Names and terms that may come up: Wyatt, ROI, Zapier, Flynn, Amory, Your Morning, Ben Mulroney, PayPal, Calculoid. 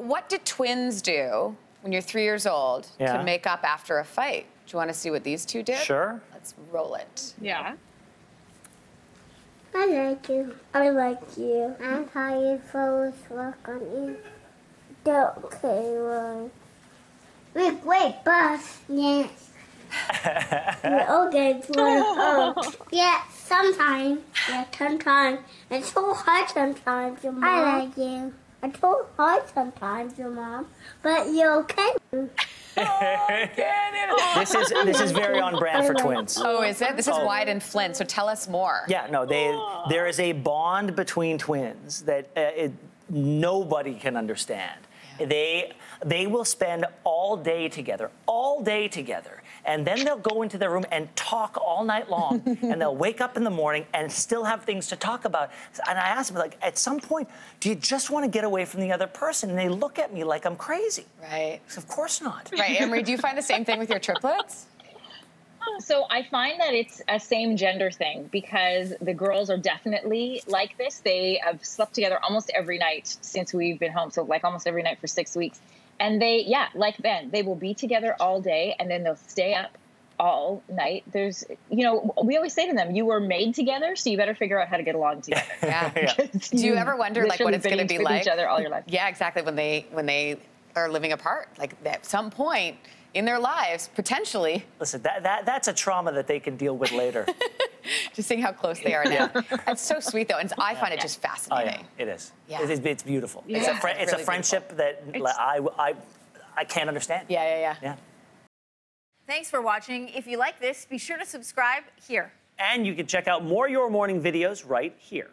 What do twins do when you're 3 years old to make up after a fight? Do you want to see what these two did? Sure. Let's roll it. Yeah. I like you. I like you. I'm tired for this work on you. Don't care. Wait, boss. Yes. Okay, boy. Oh. Yeah, sometimes. Yeah, sometimes. It's so hard sometimes, your mom. I like you. It's so hard sometimes, your mom. But you're okay. This is very on brand for twins. Oh, is it? This is Wyatt and Flynn. So tell us more. Yeah, no, there is a bond between twins that nobody can understand. Yeah. They will spend all day together, and then they'll go into their room and talk all night long, and they'll wake up in the morning and still have things to talk about. And I asked them, like, at some point, do you just want to get away from the other person? And they look at me like I'm crazy. Right. Of course not. Right, Amory, do you find the same thing with your triplets? So I find that it's a same gender thing because the girls are definitely like this. They have slept together almost every night since we've been home, so like almost every night for 6 weeks. And they, yeah, like Ben, they will be together all day and then they'll stay up all night. There's, you know, we always say to them, you were made together, so you better figure out how to get along together. Yeah. Yeah. Do you ever wonder like what it's going to be like? Each other all your life. Yeah, exactly. When they are living apart, like at some point in their lives, potentially. Listen, that's a trauma that they can deal with later. Just seeing how close they are now. That's so sweet, though, and I find it just fascinating. Oh, yeah. It is. Yeah. It's beautiful. Yeah. It's really a friendship beautiful. That like, I can't understand. Yeah. Thanks for watching. If you like this, be sure to subscribe here. And you can check out more Your Morning videos right here.